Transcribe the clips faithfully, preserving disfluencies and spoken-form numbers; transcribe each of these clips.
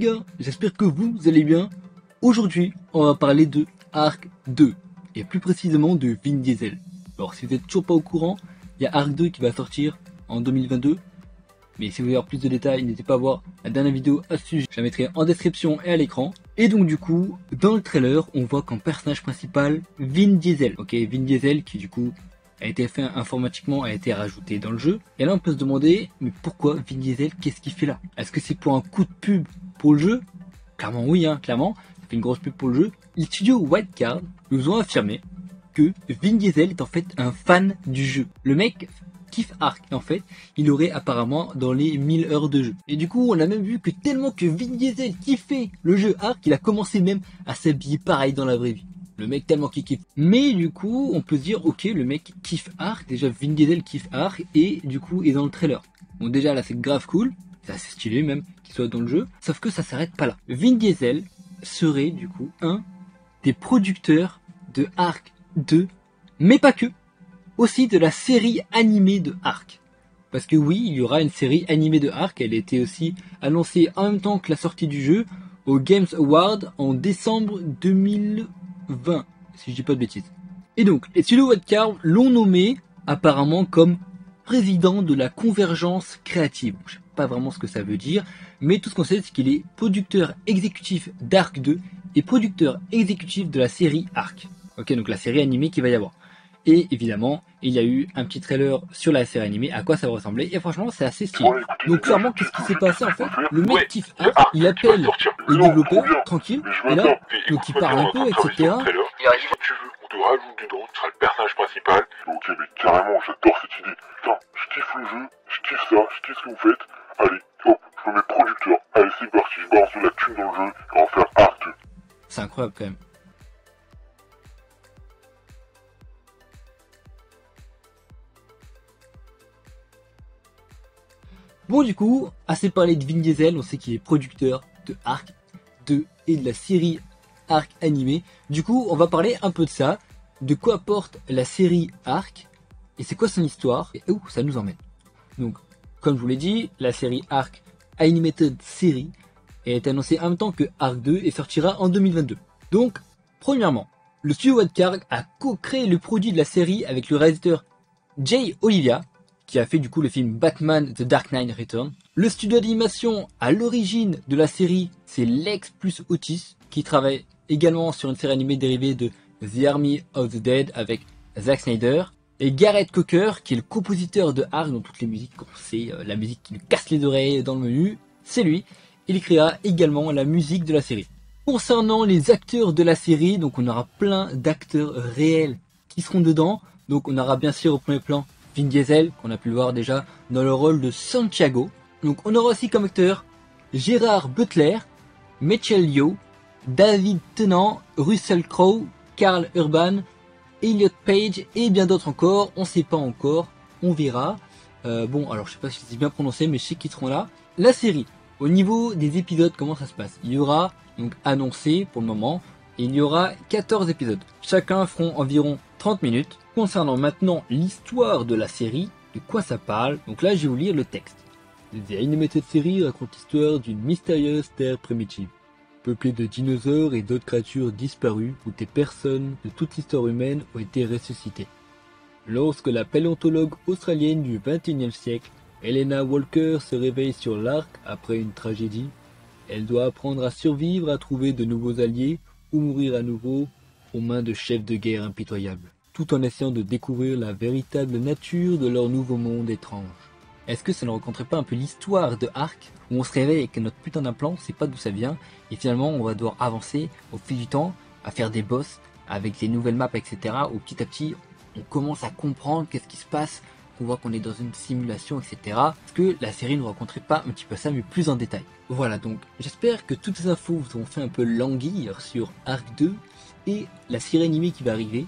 gars, j'espère que vous allez bien. Aujourd'hui, on va parler de ARK deux, et plus précisément de Vin Diesel. Alors si vous n'êtes toujours pas au courant, il y a ARK deux qui va sortir en deux mille vingt-deux. Mais si vous voulez avoir plus de détails, n'hésitez pas à voir la dernière vidéo à ce sujet. Je la mettrai en description et à l'écran. Et donc du coup, dans le trailer, on voit qu'en personnage principal, Vin Diesel. Ok, Vin Diesel qui du coup a été fait informatiquement, a été rajouté dans le jeu. Et là on peut se demander, mais pourquoi Vin Diesel, qu'est-ce qu'il fait là? Est-ce que c'est pour un coup de pub pour le jeu? Clairement oui, hein, clairement. Ça fait une grosse pub pour le jeu. Les studios White Card nous ont affirmé que Vin Diesel est en fait un fan du jeu. Le mec kiffe Ark, en fait, il aurait apparemment dans les mille heures de jeu. Et du coup, on a même vu que tellement que Vin Diesel kiffait le jeu Ark, il a commencé même à s'habiller pareil dans la vraie vie. Le mec tellement qu'il kiffe. Mais du coup, on peut se dire, ok, le mec kiffe Ark, déjà Vin Diesel kiffe Ark, et du coup, est dans le trailer. Bon, déjà là, c'est grave cool, c'est assez stylé même qu'il soit dans le jeu, sauf que ça s'arrête pas là. Vin Diesel serait du coup un des producteurs de ARK deux, mais pas que. Aussi de la série animée de ARK. Parce que oui, il y aura une série animée de ARK. Elle était aussi annoncée en même temps que la sortie du jeu au Games Award en décembre deux mille vingt, si je dis pas de bêtises. Et donc, les studios Wildcard l'ont nommé apparemment comme président de la convergence créative. Je sais pas vraiment ce que ça veut dire, mais tout ce qu'on sait, c'est qu'il est producteur exécutif d'ARK deux et producteur exécutif de la série ARK. Ok, donc la série animée qu'il va y avoir. Et évidemment, il y a eu un petit trailer sur la série animée, à quoi ça va ressembler, et franchement c'est assez stylé. Donc clairement, qu'est-ce qui s'est passé en fait? Le mec kiffe Ark, il appelle les développeurs, tranquille, et là, donc il parle un peu, et cetera. Tu veux, on te rajoute dedans, tu seras le personnage principal. Ok, mais carrément, j'adore cette idée. Putain, je kiffe le jeu, je kiffe ça, je kiffe ce que vous faites. Allez, hop, je me mets producteur. Allez, c'est parti, je balance de la thune dans le jeu, et on va faire Ark. C'est incroyable quand même. Bon, du coup, assez parlé de Vin Diesel, on sait qu'il est producteur de ARK deux et de la série ARK animée. Du coup, on va parler un peu de ça, de quoi porte la série ARK et c'est quoi son histoire et où ça nous emmène. Donc, comme je vous l'ai dit, la série ARK Animated Series est annoncée en même temps que ARK deux et sortira en deux mille vingt-deux. Donc, premièrement, le studio Wildcard a co-créé le produit de la série avec le réalisateur Jay Olivia, qui a fait du coup le film Batman The Dark Knight Returns. Le studio d'animation à l'origine de la série, c'est Lex Plus Otis, qui travaille également sur une série animée dérivée de The Army of the Dead avec Zack Snyder. Et Gareth Coker, qui est le compositeur de ARK, dont toutes les musiques, c'est euh, la musique qui nous casse les oreilles dans le menu, c'est lui. Il créa également la musique de la série. Concernant les acteurs de la série, donc on aura plein d'acteurs réels qui seront dedans. Donc on aura bien sûr au premier plan Vin Diesel, qu'on a pu le voir déjà dans le rôle de Santiago. Donc on aura aussi comme acteur Gérard Butler, Michelle Yeoh, David Tenant, Russell Crowe, Karl Urban, Elliot Page et bien d'autres encore. On ne sait pas encore, on verra. Euh, bon, alors je ne sais pas si c'est bien prononcé, mais je sais qu'ils seront là. La série, au niveau des épisodes, comment ça se passe? Il y aura, donc annoncé pour le moment, il y aura quatorze épisodes. Chacun feront environ trente minutes. Concernant maintenant l'histoire de la série, de quoi ça parle, donc là je vais vous lire le texte. The Animated Series raconte l'histoire d'une mystérieuse terre primitive, peuplée de dinosaures et d'autres créatures disparues où des personnes de toute l'histoire humaine ont été ressuscitées. Lorsque la paléontologue australienne du vingt et unième siècle, Helena Walker, se réveille sur l'Ark après une tragédie, elle doit apprendre à survivre, à trouver de nouveaux alliés ou mourir à nouveau aux mains de chefs de guerre impitoyables, tout en essayant de découvrir la véritable nature de leur nouveau monde étrange. Est-ce que ça ne raconterait pas un peu l'histoire de ARK, où on se réveille avec notre putain d'implant, on sait pas d'où ça vient, et finalement on va devoir avancer au fil du temps, à faire des boss, avec des nouvelles maps, et cetera, où petit à petit, on commence à comprendre qu'est-ce qui se passe, on voit qu'on est dans une simulation, et cetera. Est-ce que la série ne raconterait pas un petit peu ça, mais plus en détail? Voilà, donc j'espère que toutes ces infos vous ont fait un peu languir sur ARK deux, et la série animée qui va arriver.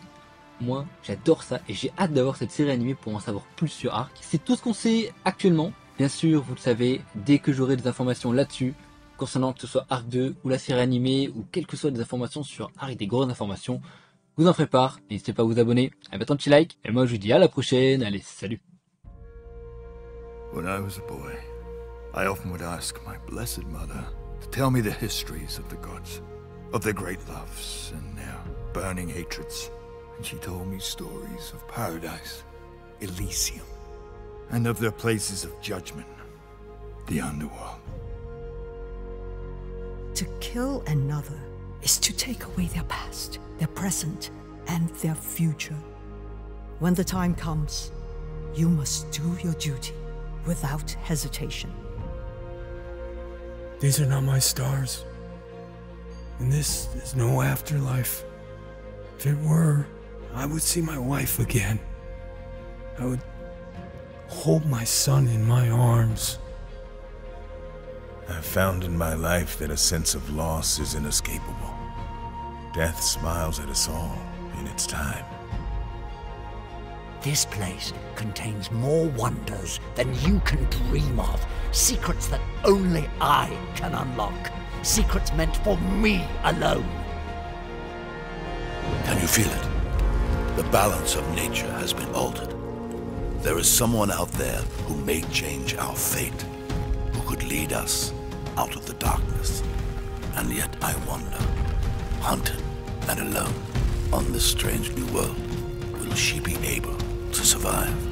Moi j'adore ça et j'ai hâte d'avoir cette série animée pour en savoir plus sur ARK. C'est tout ce qu'on sait actuellement. Bien sûr vous le savez, dès que j'aurai des informations là-dessus, concernant que ce soit ARK deux ou la série animée ou quelles que soient des informations sur ARK, des grosses informations, vous en ferez part. N'hésitez pas à vous abonner, à mettre un petit like et moi je vous dis à la prochaine. Allez, salut. When I was a boy, I often would ask my blessed mother to tell me the histories of the gods, of their great loves and their burning hatreds. And she told me stories of paradise, Elysium, and of their places of judgment, the underworld. To kill another is to take away their past, their present, and their future. When the time comes, you must do your duty without hesitation. These are not my stars, and this is no afterlife. If it were, I would see my wife again. I would hold my son in my arms. I've found in my life that a sense of loss is inescapable. Death smiles at us all in its time. This place contains more wonders than you can dream of. Secrets that only I can unlock. Secrets meant for me alone. Can you feel it? The balance of nature has been altered. There is someone out there who may change our fate, who could lead us out of the darkness. And yet I wander, hunted and alone, on this strange new world. Will she be able to survive?